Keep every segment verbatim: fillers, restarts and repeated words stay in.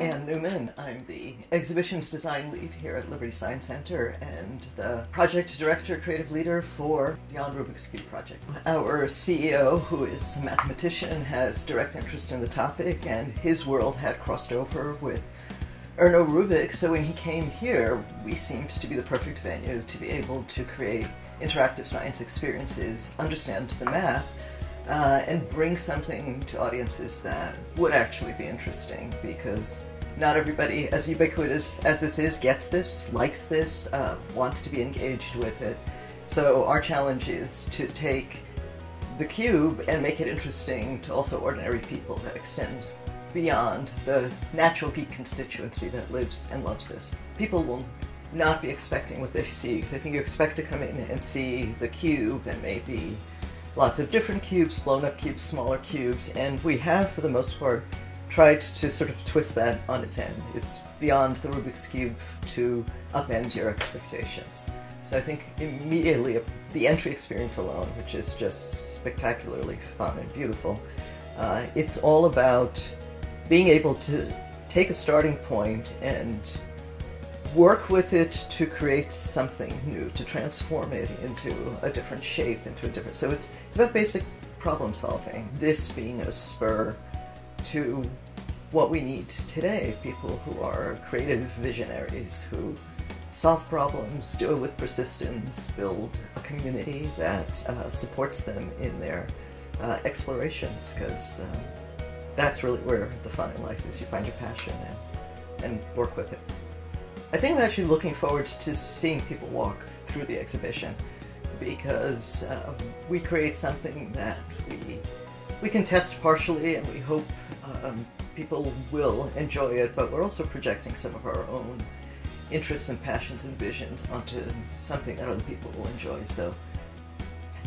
Ann Newman. I'm the Exhibitions Design Lead here at Liberty Science Center and the Project Director, Creative Leader for Beyond Rubik's Cube project. Our C E O, who is a mathematician, has direct interest in the topic, and his world had crossed over with Erno Rubik, so when he came here, we seemed to be the perfect venue to be able to create interactive science experiences, understand the math, Uh, and bring something to audiences that would actually be interesting, because not everybody, as ubiquitous as this is, gets this, likes this, uh, wants to be engaged with it. So our challenge is to take the cube and make it interesting to also ordinary people that extend beyond the natural geek constituency that lives and loves this. People will not be expecting what they see, because I think you expect to come in and see the cube and maybe lots of different cubes, blown-up cubes, smaller cubes, and we have, for the most part, tried to sort of twist that on its end. It's beyond the Rubik's Cube to upend your expectations. So I think immediately the entry experience alone, which is just spectacularly fun and beautiful, uh, it's all about being able to take a starting point and work with it to create something new, to transform it into a different shape, into a different... So it's, it's about basic problem solving, this being a spur to what we need today, people who are creative visionaries, who solve problems, do it with persistence, build a community that uh, supports them in their uh, explorations, because um, that's really where the fun in life is. You find your passion and, and work with it. I think I'm actually looking forward to seeing people walk through the exhibition, because um, we create something that we, we can test partially, and we hope um, people will enjoy it, but we're also projecting some of our own interests and passions and visions onto something that other people will enjoy. So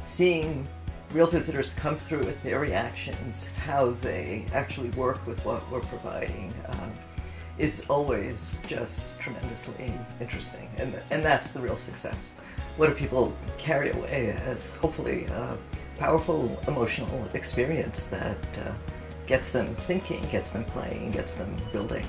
seeing real visitors come through with their reactions, how they actually work with what we're providing, um, is always just tremendously interesting, and, and that's the real success. What do people carry away as hopefully a powerful emotional experience that uh, gets them thinking, gets them playing, gets them building?